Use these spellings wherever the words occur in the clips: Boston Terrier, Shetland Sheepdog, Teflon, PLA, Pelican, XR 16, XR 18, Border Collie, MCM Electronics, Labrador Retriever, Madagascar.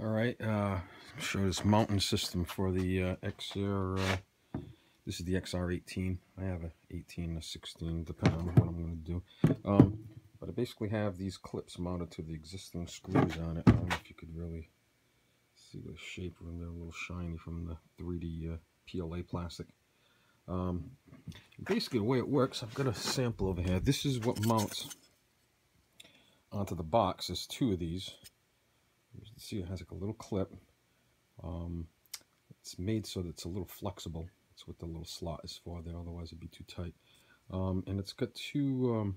All right, show this mounting system for the XR. This is the XR 18. I have a 18 or 16, depending on what I'm going to do. But I basically have these clips mounted to the existing screws on it. I don't know if you could really see the shape of them. They're a little shiny from the 3D PLA plastic. Basically, the way it works, I've got a sample over here. This is what mounts onto the box. There's two of these. You can see it has like a little clip. It's made so that it's a little flexible. That's what the little slot is for there, otherwise it'd be too tight. And it's got two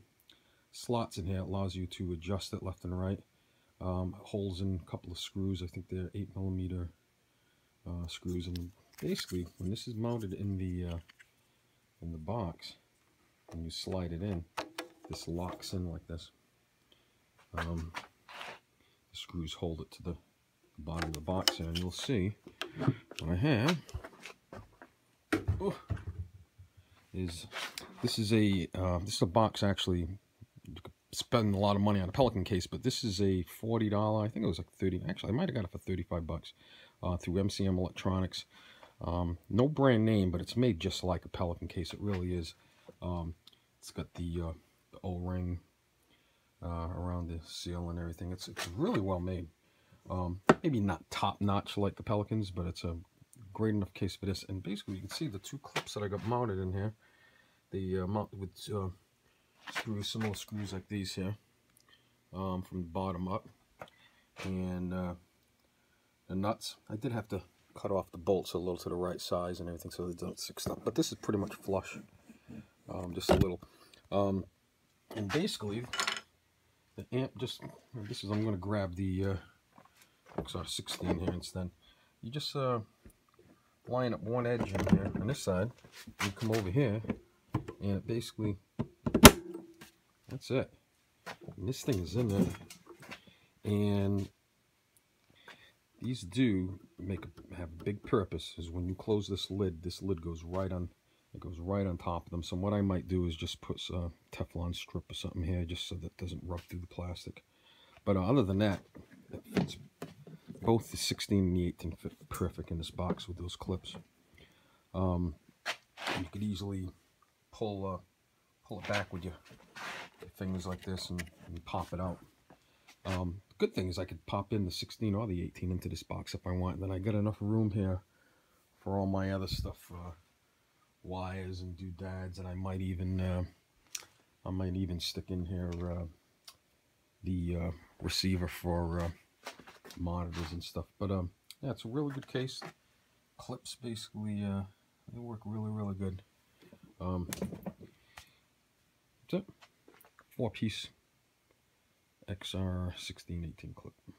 slots in here. It allows you to adjust it left and right. Holes in a couple of screws. I think they're 8mm screws. And basically, when this is mounted in the box, when you slide it in, this locks in like this. The screws hold it to the bottom of the box, and you'll see what I have. This is a box. Actually, you could spend a lot of money on a Pelican case, but this is a $40. I think it was like 30. Actually, I might have got it for 35 bucks through MCM Electronics. No brand name, but it's made just like a Pelican case. It really is. It's got the O-ring. Around the seal and everything. It's really well made. Maybe not top notch like the Pelicans, but it's a great enough case for this. And basically, you can see the two clips that I got mounted in here. They mount with screws, similar screws like these here, from the bottom up. And the nuts, I did have to cut off the bolts a little to the right size and everything so they don't stick up. But this is pretty much flush, just a little. And basically, the amp just, this is, I'm going to grab the XR 16 here instead. You just line up one edge in here on this side, you come over here, and it basically, that's it. And this thing is in there. And these do have a big purpose, is when you close this lid goes right on. It goes right on top of them. So what I might do is just put a Teflon strip or something here just so that it doesn't rub through the plastic. But other than that, it fits. Both the 16 and the 18 fit perfect in this box with those clips. You could easily pull it back with your fingers like this and pop it out. The good thing is I could pop in the 16 or the 18 into this box if I want. And then I got enough room here for all my other stuff. Wires and doodads, and I might even stick in here the receiver for monitors and stuff. But yeah, it's a really good case. Clips basically they work really good. That's it. 4-piece XR 16-18 clip.